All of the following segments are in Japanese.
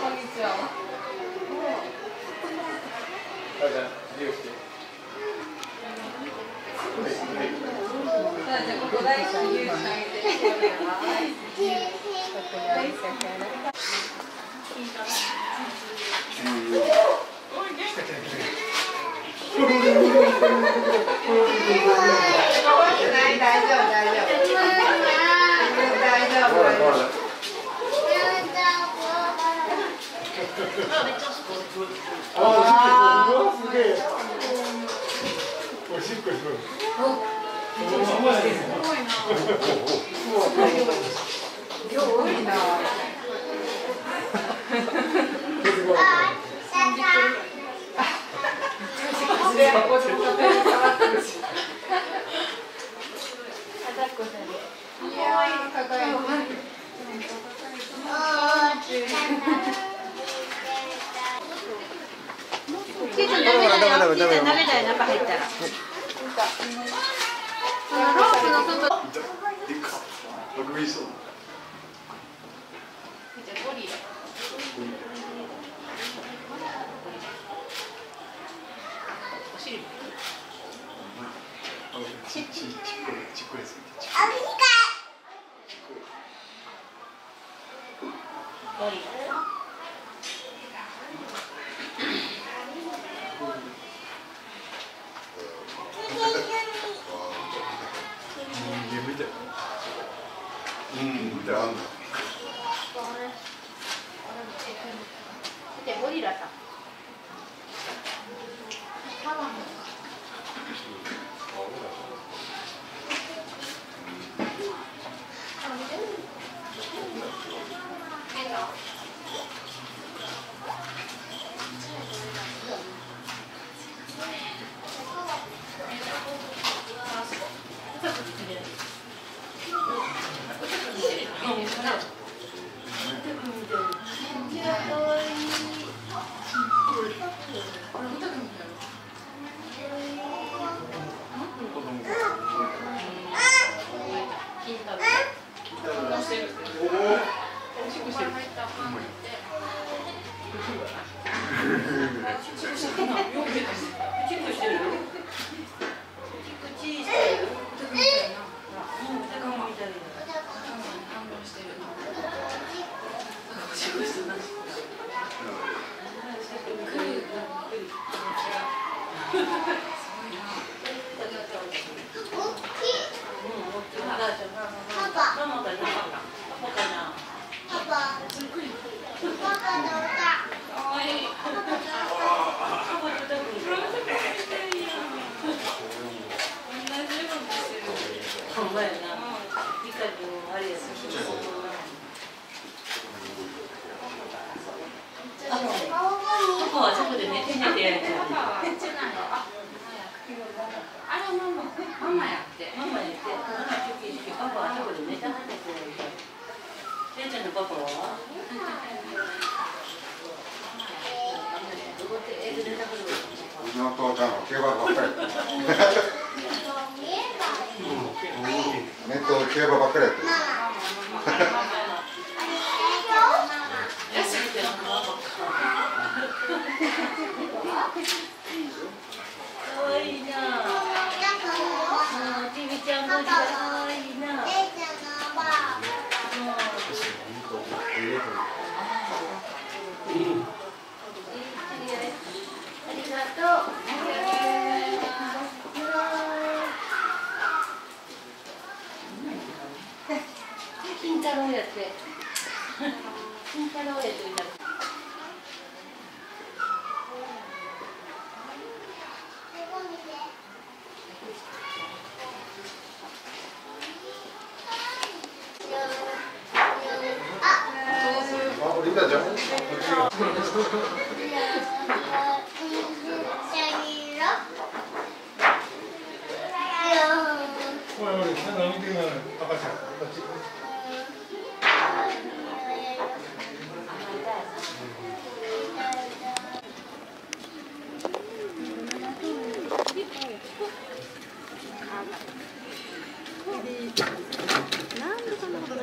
こんにちは。大丈夫。すごい。ゴリラ。なんでそんなこと。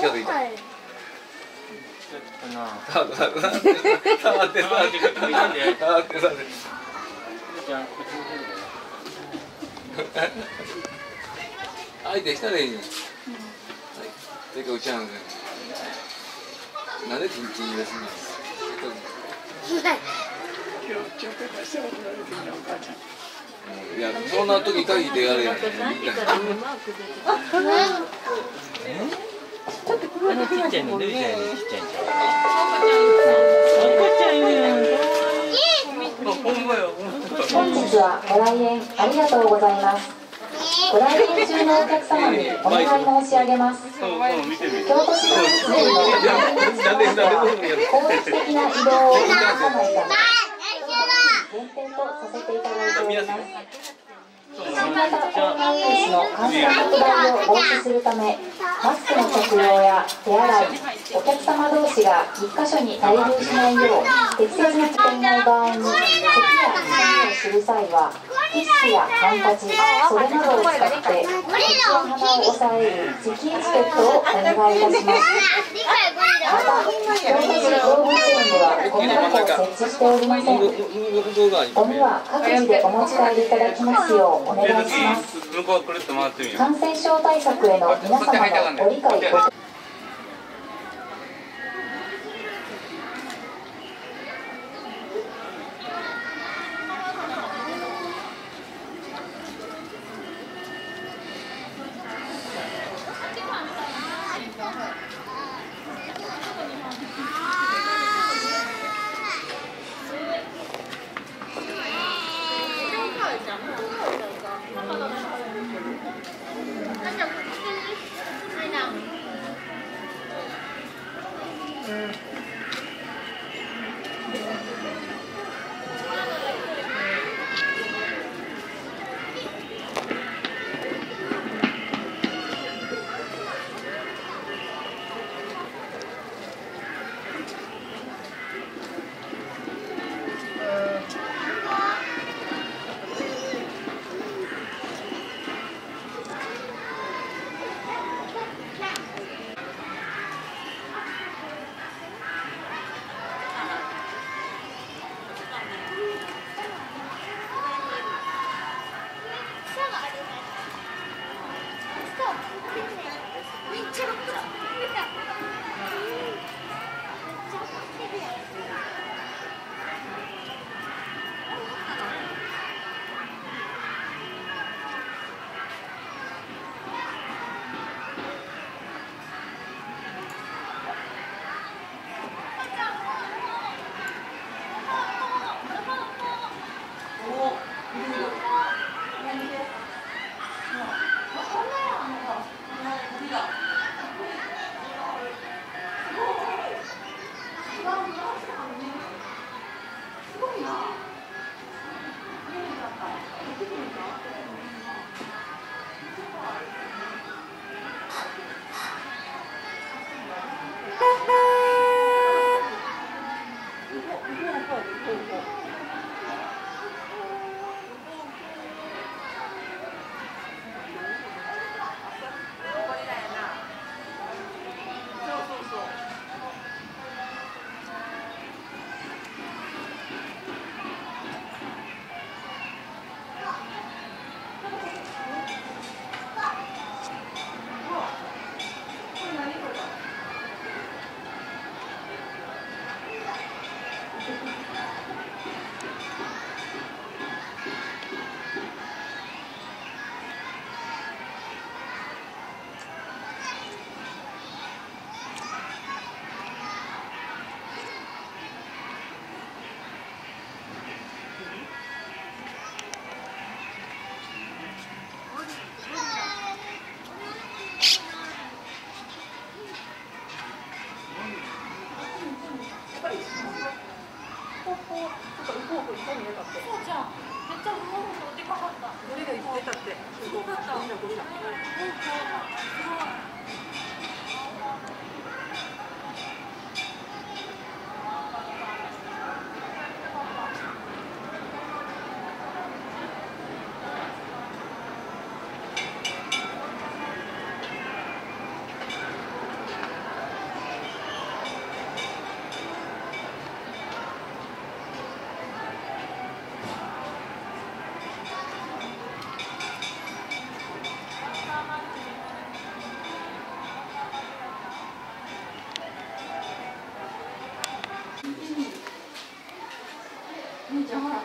近づいた。ちょっとな。触って触って触って触って。相手したらいいね。てかうちゃんね。なんで緊張ですね。今日ちょっと出したことないですね、お母ちゃん。いや、そんな時限ってやれやん。ちょっと黒いのちっちゃいの出るじゃないの、ちっちゃいの。赤ちゃんいる。本日はご来園ありがとうございます。ご来園中のお客様にお願い申し上げます。京都市の公益的な移動を行います。運転とさせていただいております。新型コロナウイルスの感染拡大を防止するため、マスクの着用や手洗い、お客様同士が1箇所に滞留しないよう適切にしていない場合に、咳や臭みをする際は、ティッシュやハンカチ、袖などを使って、口や鼻を抑える咳エチケットをお願いいたします。設置しておりません。ゴミは各自でお持ち帰りいただきますようお願いします。感染症対策への皆様のご理解を。姉ちゃんほら、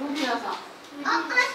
どんちゃんさん。